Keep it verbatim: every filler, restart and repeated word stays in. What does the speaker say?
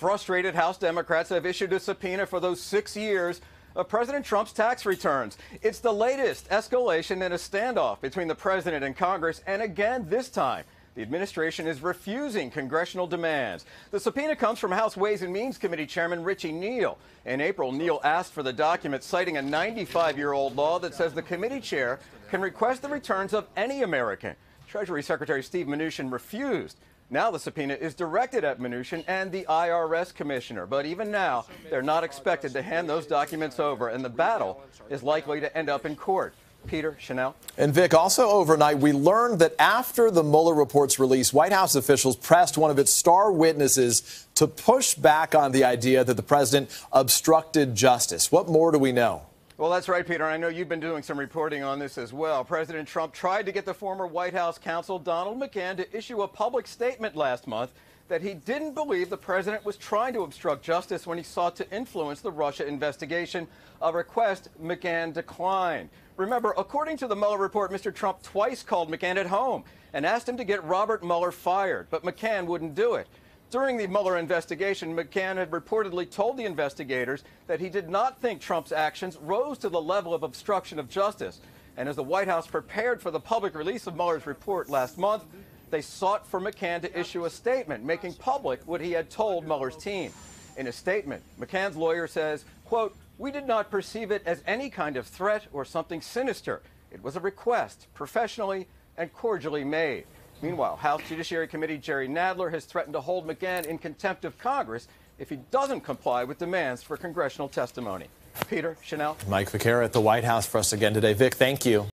Frustrated House Democrats have issued a subpoena for those six years of President Trump's tax returns. It's the latest escalation in a standoff between the president and Congress, and again this time, the administration is refusing congressional demands. The subpoena comes from House Ways and Means Committee Chairman Richie Neal. In April, Neal asked for the document, citing a ninety-five-year-old law that says the committee chair can request the returns of any American. Treasury Secretary Steve Mnuchin refused. Now the subpoena is directed at Mnuchin and the I R S commissioner. But even now, they're not expected to hand those documents over, and the battle is likely to end up in court. Peter, Chanel. And Vic, also overnight, we learned that after the Mueller report's release, White House officials pressed one of its star witnesses to push back on the idea that the president obstructed justice. What more do we know? Well, that's right, Peter. I know you've been doing some reporting on this as well. President Trump tried to get the former White House counsel, Donald McGahn, to issue a public statement last month that he didn't believe the president was trying to obstruct justice when he sought to influence the Russia investigation, a request McGahn declined. Remember, according to the Mueller report, Mister Trump twice called McGahn at home and asked him to get Robert Mueller fired, but McGahn wouldn't do it. During the Mueller investigation, McGahn had reportedly told the investigators that he did not think Trump's actions rose to the level of obstruction of justice. And as the White House prepared for the public release of Mueller's report last month, they sought for McGahn to issue a statement making public what he had told Mueller's team. In a statement, McGahn's lawyer says, quote, "We did not perceive it as any kind of threat or something sinister. It was a request, professionally and cordially made." Meanwhile, House Judiciary Committee Jerry Nadler has threatened to hold McGahn in contempt of Congress if he doesn't comply with demands for congressional testimony. Peter, Chanel. Mike Viqueira at the White House for us again today. Vic, thank you.